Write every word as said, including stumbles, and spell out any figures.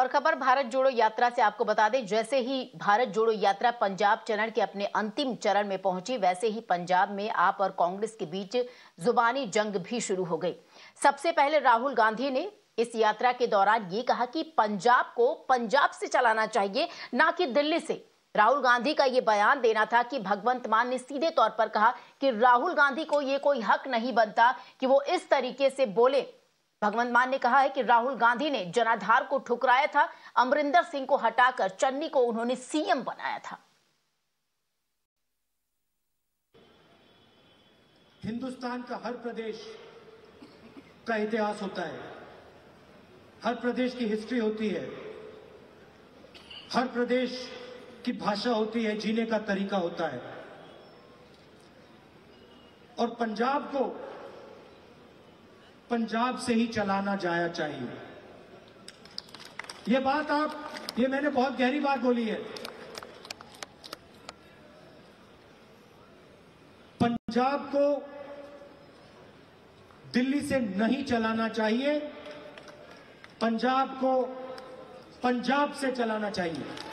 और खबर भारत जोड़ो यात्रा से आपको बता दें, जैसे ही भारत जोड़ो यात्रा पंजाब चरण के अपने अंतिम चरण में पहुंची, वैसे ही पंजाब में आप और कांग्रेस के बीच जुबानी जंग भी शुरू हो गई। सबसे पहले राहुल गांधी ने इस यात्रा के दौरान ये कहा कि पंजाब को पंजाब से चलाना चाहिए, ना कि दिल्ली से। राहुल गांधी का ये बयान देना था कि भगवंत मान ने सीधे तौर पर कहा कि राहुल गांधी को ये कोई हक नहीं बनता कि वो इस तरीके से बोले। भगवंत मान ने कहा है कि राहुल गांधी ने जनाधार को ठुकराया था, अमरिंदर सिंह को हटाकर चन्नी को उन्होंने सीएम बनाया था। हिंदुस्तान का हर प्रदेश का इतिहास होता है, हर प्रदेश की हिस्ट्री होती है, हर प्रदेश की भाषा होती है, जीने का तरीका होता है। और पंजाब को पंजाब से ही चलाना जाया चाहिए। ये बात आप ये मैंने बहुत गहरी बात बोली है। पंजाब को दिल्ली से नहीं चलाना चाहिए, पंजाब को पंजाब से चलाना चाहिए।